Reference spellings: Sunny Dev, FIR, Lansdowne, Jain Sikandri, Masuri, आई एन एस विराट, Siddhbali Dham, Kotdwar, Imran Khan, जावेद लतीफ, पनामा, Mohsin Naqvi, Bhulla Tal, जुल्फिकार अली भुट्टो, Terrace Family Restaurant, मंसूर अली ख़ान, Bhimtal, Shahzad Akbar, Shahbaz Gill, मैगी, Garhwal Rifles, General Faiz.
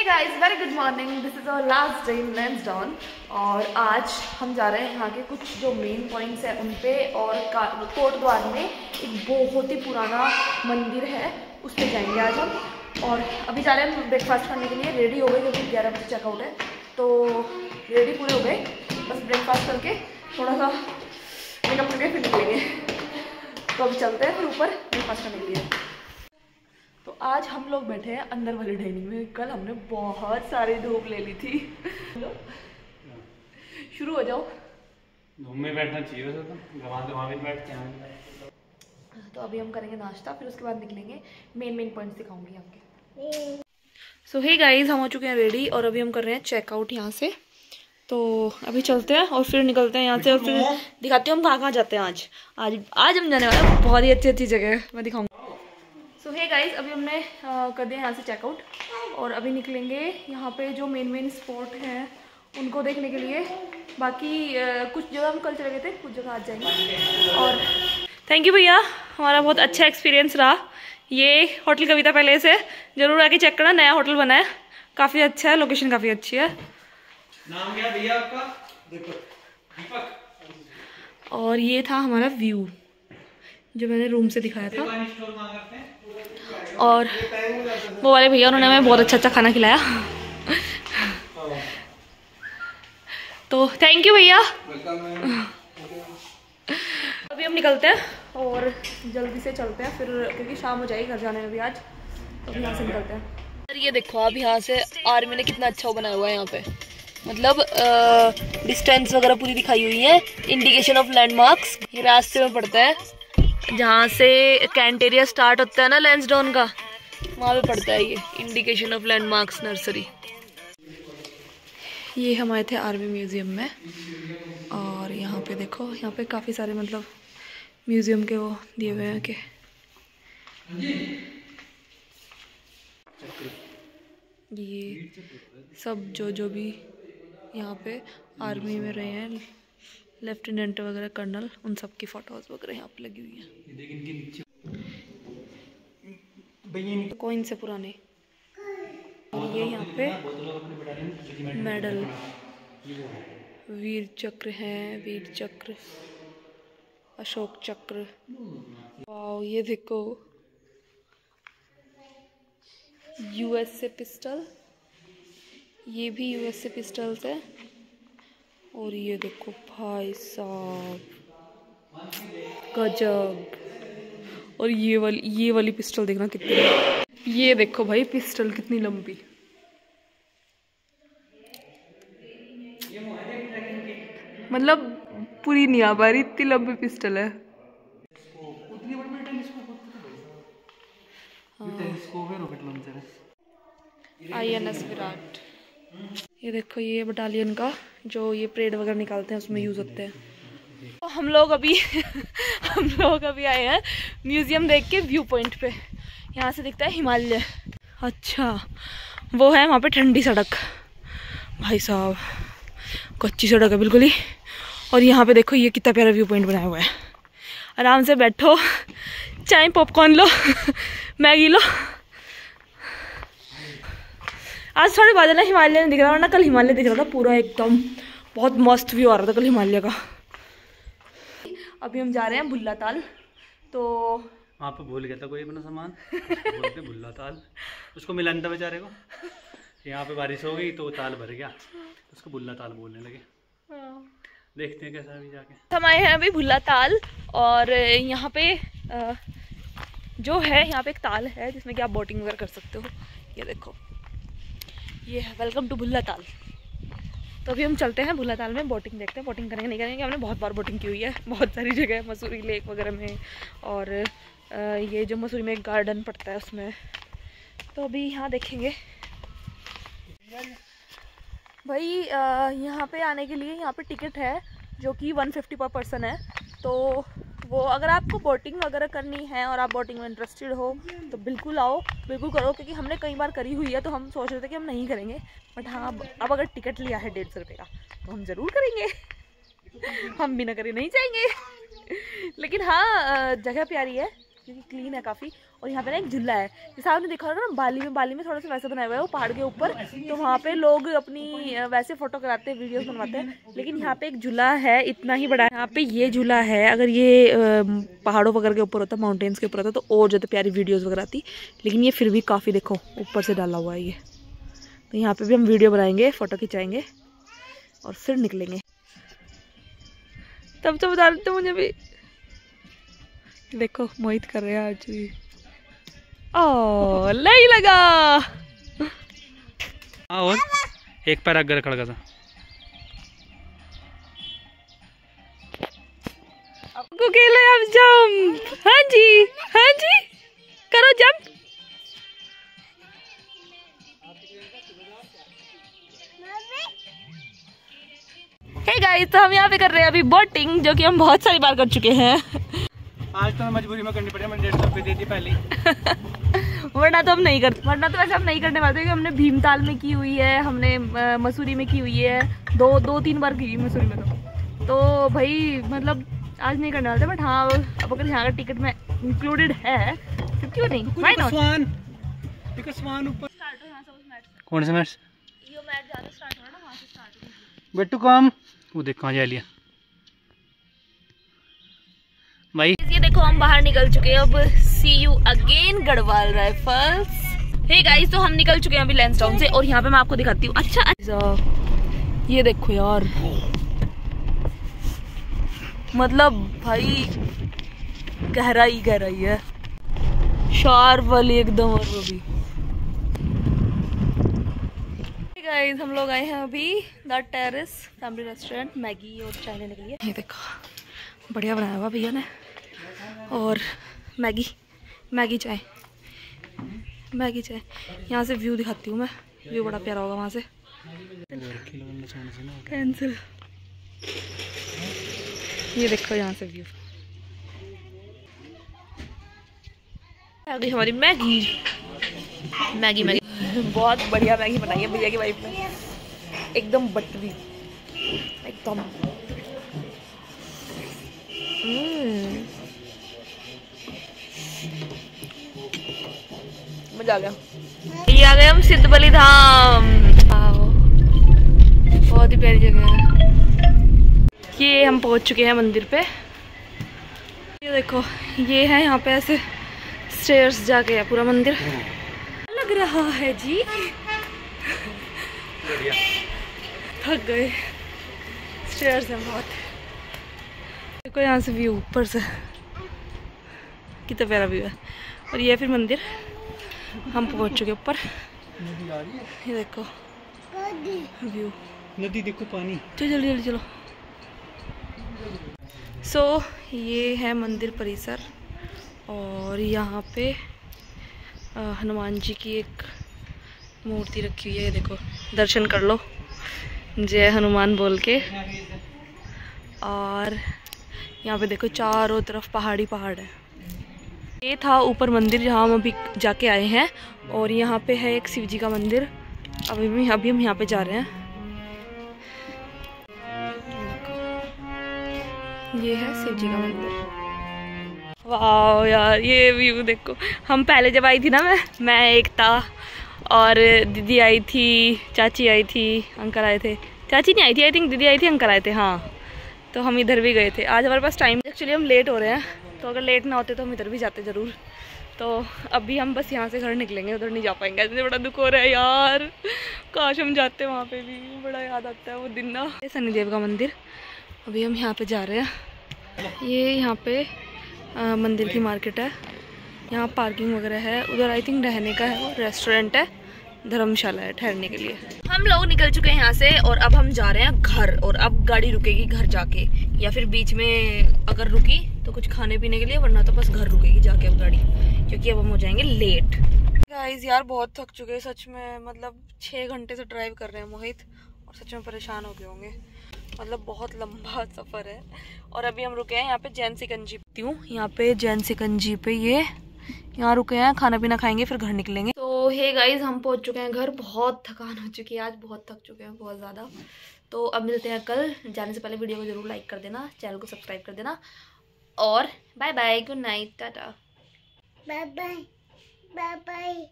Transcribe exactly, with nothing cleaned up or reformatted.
Hey guys, very good morning. This is our last day in Lansdowne और आज हम जा रहे हैं यहाँ के कुछ जो मेन पॉइंट्स हैं उन पे, और कोटद्वार में एक बहुत ही पुराना मंदिर है उस पर जाएंगे आज हम। और अभी जा रहे हैं ब्रेकफास्ट करने के लिए, रेडी हो गए क्योंकि ग्यारह बजे चेकआउट है, तो रेडी पूरे हो गए, बस ब्रेकफास्ट करके थोड़ा सा मेकअप करके फिर निकलेंगे। तो अभी चलते हैं फिर ऊपर ब्रेकफास्ट करने के लिए। तो आज हम लोग बैठे हैं अंदर वाली डाइनिंग में, कल हमने बहुत सारी धूप ले ली थी। शुरू हो जाओ, धूप में बैठना चाहिए तो। तो अभी हम करेंगे नाश्ता, फिर उसके बाद निकलेंगे, मेन मेन पॉइंट्स दिखाऊंगी आपके। सो हे गाइस, हम हो चुके हैं रेडी और अभी हम कर रहे हैं चेकआउट यहाँ से, तो अभी चलते हैं और फिर निकलते हैं यहाँ से और फिर दिखाती हूँ हम कहाँ कहाँ जाते हैं आज। आज आज हम जाने वाले हैं बहुत ही अच्छी अच्छी जगह, मैं दिखाऊंगी। सो हे गाइस, अभी हमने आ, कर दिया यहाँ से चेकआउट और अभी निकलेंगे यहाँ पे जो मेन मेन स्पॉट हैं उनको देखने के लिए। बाकी आ, कुछ जगह हम कल चले गए थे, कुछ जगह आज जाएंगे। और थैंक यू भैया, हमारा बहुत अच्छा एक्सपीरियंस रहा। ये होटल कविता पहले से ज़रूर आके चेक करना, नया होटल बना है, काफ़ी अच्छा है, लोकेशन काफ़ी अच्छी है। नाम क्या भैया आपका? दीपक। और ये था हमारा व्यू जो मैंने रूम से दिखाया था, और वो वाले भैया उन्होंने हमें बहुत अच्छा अच्छा खाना खिलाया। तो थैंक यू भैया। अभी हम निकलते हैं और जल्दी से चलते हैं फिर, क्योंकि शाम हो जाएगी घर जाने में भी आज, तो अभी यहाँ से निकलते हैं। ये देखो आप, यहाँ से आर्मी ने कितना अच्छा बनाया हुआ है यहाँ पे, मतलब डिस्टेंस वगैरह पूरी दिखाई हुई है, इंडिकेशन ऑफ लैंडमार्क्स। ये रास्ते में पड़ता है जहाँ से कैंट एरिया स्टार्ट होता है ना लैंसडाउन का, वहाँ पे पड़ता है ये इंडिकेशन ऑफ लैंडमार्क्स नर्सरी। ये हम आए थे आर्मी म्यूज़ियम में और यहाँ पे देखो, यहाँ पे काफ़ी सारे मतलब म्यूज़ियम के वो दिए हुए हैं कि ये सब जो जो भी यहाँ पे आर्मी में रहे हैं, लेफ्टिनेंट वगैरह कर्नल, उन सब की फोटोज वगैरह यहाँ पे लगी हुई हैं, कॉइन से पुराने। और ये यहाँ पे मेडल, वीर चक्र हैं, वीर चक्र, अशोक चक्र। वाओ, ये देखो यूएसए पिस्टल, ये भी यूएसए पिस्टल्स है। और ये देखो भाई साहब गजब, और ये वाली ये वाली पिस्टल देखना कितनी, ये देखो भाई पिस्टल कितनी लंबी। मतलब पूरी नियाबारी इतनी लंबी पिस्टल है। आई एन एस विराट, ये देखो ये बटालियन का जो ये परेड वगैरह निकालते हैं उसमें यूज़ होते हैं। तो हम लोग अभी हम लोग अभी आए हैं म्यूज़ियम देख के, व्यू पॉइंट पे यहाँ से दिखता है हिमालय। अच्छा वो है वहाँ पे ठंडी सड़क, भाई साहब कच्ची सड़क है बिल्कुल ही। और यहाँ पे देखो ये कितना प्यारा व्यू पॉइंट बनाया हुआ है, आराम से बैठो, चाय पॉपकॉर्न लो, मैगी लो। आज थोड़े बादल है, हिमालय नहीं दिख रहा, वरना कल हिमालय दिख रहा था पूरा एकदम, बहुत मस्त व्यू आ रहा था कल हिमालय का। अभी हम जा रहे हैं भुल्ला ताल, तो वहाँ पे भूल गया था कोई अपना सामान बोलते भुल्ला ताल, उसको मिलाना था बेचारे को, यहाँ पे बारिश हो गई तो ताल भर गया, उसको भुल्ला ताल बोलने लगे। देखते हैं कैसा अभी जाके। हम आए हैं अभी भुल्ला ताल और यहाँ पे जो है यहाँ पे एक ताल है जिसमें कि आप बोटिंग वगैरह कर सकते हो। ये देखो ये है, वेलकम टू भुल्ला ताल। तो अभी हम चलते हैं भुल्ला ताल में, बोटिंग देखते हैं, बोटिंग करेंगे नहीं करेंगे, हमने बहुत बार बोटिंग की हुई है बहुत सारी जगह, मसूरी लेक वगैरह में, और ये जो मसूरी में एक गार्डन पड़ता है उसमें। तो अभी यहाँ देखेंगे भाई, यहाँ पे आने के लिए यहाँ पे टिकट है जो कि वन फिफ्टी पर पर्सन है, तो वो अगर आपको बोटिंग वगैरह करनी है और आप बोटिंग में इंटरेस्टेड हो तो बिल्कुल आओ, बिल्कुल करो, क्योंकि हमने कई बार करी हुई है, तो हम सोच रहे थे कि हम नहीं करेंगे, बट हाँ अब, अब अगर टिकट लिया है डेढ़ सौ रुपये का तो हम ज़रूर करेंगे। हम बिना करे नहीं जाएंगे। लेकिन हाँ जगह प्यारी है क्योंकि क्लीन है काफ़ी, और यहाँ पे ना एक झूला है जैसे आपने देखा होगा ना बाली में, बाली में थोड़ा सा वैसा बनाया हुआ है वो पहाड़ के ऊपर, तो वहाँ पे लोग अपनी वैसे फोटो कराते हैं, वीडियोस बनवाते हैं। लेकिन यहाँ पे एक झूला है इतना ही बड़ा है, यहाँ पे ये झूला है। अगर ये पहाड़ों वगैरह के ऊपर होता, माउंटेन्स के ऊपर होता तो और ज़्यादा प्यारी वीडियोज़ वगैरह आती, लेकिन ये फिर भी काफ़ी देखो ऊपर से डाला हुआ है ये। तो यहाँ पर भी हम वीडियो बनाएंगे, फ़ोटो खिंचाएँगे और फिर निकलेंगे। तब तो बता देते मुझे भी, देखो मोहित कर रहे हैं आज भी। ओ नहीं लगा हाँ, और एक पैर आगे खड़ा था। आपको खेले आप जंप, हाँ जी हाँ जी करो जंप। हे गाइस, तो हम यहाँ पे कर रहे हैं अभी बोटिंग, जो कि हम बहुत सारी बार कर चुके हैं। आज तो मजबूरी में करनी पड़ी, मैंने डेढ़ सौ रुपये दे दी पहले वरना तो हम नहीं करते, वरना तो वैसे हम नहीं करने वाले। हमने भीमताल में की हुई है, हमने मसूरी में की हुई है, दो दो तीन बार की हुई मसूरी में। तो तो भाई मतलब आज नहीं करने वाले, बट हाँ अब अगर यहाँ का टिकट में इंक्लूडेड है तो क्यों नहीं। कौन सा मैच बेटू काम वो देख कहाँ जा लिया भाई। ये देखो हम बाहर निकल चुके हैं, अब see you again Garhwal rifles. Hey guys, तो हम निकल चुके हैं अभी लैंसडाउन से और यहाँ पे मैं आपको दिखाती हूँ। अच्छा, अच्छा ये देखो यार, मतलब भाई गहराई गहराई है, शार्प वाली एकदम। और वो भी गाइस, हम लोग आए हैं अभी the terrace family restaurant मैगी और चाय लेने के लिए। ये देखो बढ़िया बनाया हुआ भैया ने, और मैगी मैगी चाय मैगी चाय। यहाँ से व्यू दिखाती हूँ मैं, व्यू बड़ा प्यारा होगा वहाँ से। कैंसिल, ये देखो यहाँ से व्यू। अभी हमारी मैगी मैगी मैगी बहुत बढ़िया मैगी बनाई है भैया की वाइफ ने, एकदम बटरी एकदम। मजा आ गया। ये आ गए हम सिद्धबली धाम, बहुत ही प्यारी जगह है। ये हम पहुंच चुके हैं मंदिर पे। ये देखो ये है, यहाँ पे ऐसे स्टेयर्स जाके है पूरा मंदिर लग रहा है जी। थक गए, स्टेयर्स हैं बहुत। देखो यहाँ से व्यू ऊपर से कितना प्यारा व्यू है। और ये फिर मंदिर, हम पहुंच चुके ऊपर। ये देखो व्यू, नदी देखो, पानी। चलो जल्दी जल्दी चलो। सो so, ये है मंदिर परिसर, और यहाँ पे हनुमान जी की एक मूर्ति रखी हुई है। ये देखो, दर्शन कर लो जय हनुमान बोल के। और यहाँ पे देखो चारों तरफ पहाड़ी पहाड़ है। ये था ऊपर मंदिर जहाँ हम अभी जाके आए हैं, और यहाँ पे है एक शिव जी का मंदिर। अभी भी अभी हम यहाँ पे जा रहे हैं। ये है शिव जी का मंदिर। वाह यार, ये व्यू देखो। हम पहले जब आई थी ना, मैं मैं एकता और दीदी आई थी, चाची आई थी, अंकल आए थे। चाची नहीं आई थी, आई थिंक दीदी आई थी, अंकल आए थे हाँ। तो हम इधर भी गए थे। आज हमारे पास टाइम, एक्चुअली हम लेट हो रहे हैं, तो अगर लेट ना होते तो हम इधर भी जाते ज़रूर। तो अभी हम बस यहाँ से घर निकलेंगे, उधर नहीं जा पाएंगे। इतने बड़ा दुख हो रहा है यार, काश हम जाते वहाँ पे भी, बड़ा याद आता है वो दिन ना। ये सनी देव का मंदिर, अभी हम यहाँ पे जा रहे हैं। ये यहाँ पे आ, मंदिर की मार्केट है, यहाँ पार्किंग वगैरह है। उधर आई थिंक रहने का है, वो रेस्टोरेंट है, धर्मशाला है ठहरने के लिए। हम लोग निकल चुके हैं यहाँ से, और अब हम जा रहे हैं घर। और अब गाड़ी रुकेगी घर जाके, या फिर बीच में अगर रुकी तो कुछ खाने पीने के लिए, वरना तो बस घर रुकेगी जाके अब गाड़ी, क्योंकि अब हम हो जाएंगे लेट। गाइस यार बहुत थक चुके हैं सच में, मतलब छः घंटे से ड्राइव कर रहे हैं मोहित, और सच में परेशान हो गए होंगे, मतलब बहुत लंबा सफ़र है। और अभी हम रुके हैं यहाँ पे जैन सिकंजी पीती हूँ, यहाँ पे जैन सिकंजी पे ये यहाँ रुके हैं, खाना पीना खाएंगे फिर घर निकलेंगे। तो हे गाइज, हम पहुँच चुके हैं घर। बहुत थकान हो चुकी है आज, बहुत थक चुके हैं बहुत ज़्यादा। तो अब मिलते हैं कल। जाने से पहले वीडियो को जरूर लाइक कर देना, चैनल को सब्सक्राइब कर देना, और bye bye, good night, tata, bye bye. Bye bye.